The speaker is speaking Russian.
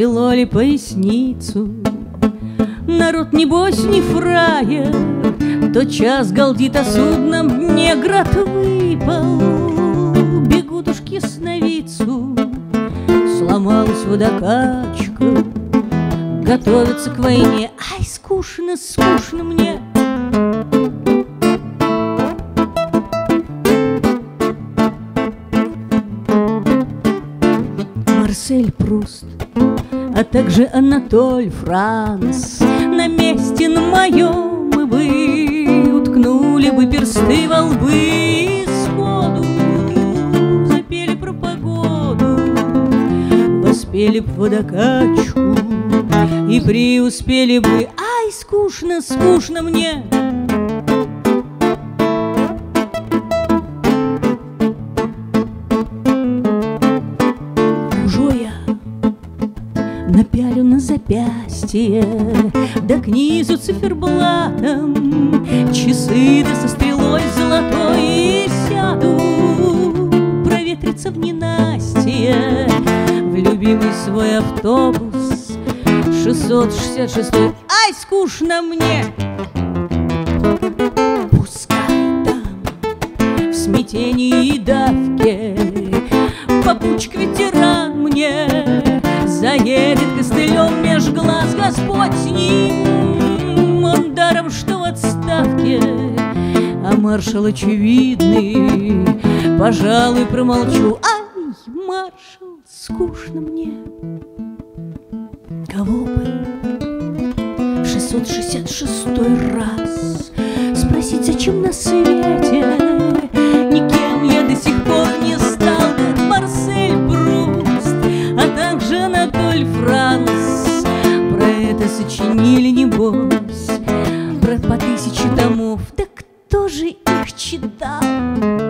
свело ли поясницу. Народ, небось, не фраер, тотчас галдит о судном дне. Град выпал, бегут уж к ясновидцу. Сломалась водокачка, готовится к войне. Ай, скучно, скучно мне. Марсель Пруст, а также Анатоль Франс на месте на моем мы бы уткнули бы персты во лбы и сходу запели про погоду, воспели б водокачку и преуспели бы. Ай, скучно, скучно мне. Напялю на запястье, да к низу циферблатом, часы да со стрелой золотой, и сяду проветриться в ненастье в любимый свой автобус 666-й. Ай, скучно мне! Пускай там в смятении и давке попутчик ветеран мне заедет костылем меж глаз. Господь с ним, он даром, что в отставке, а маршал очевидный, пожалуй, промолчу. Ай, маршал, скучно мне. Кого бы 666-й раз спросить, зачем на свете никем я до сих пор не стал? Марсель Пруст, а также Анатоль Франс про это сочинили, небось, про по 1000 томов. Да кто же их читал?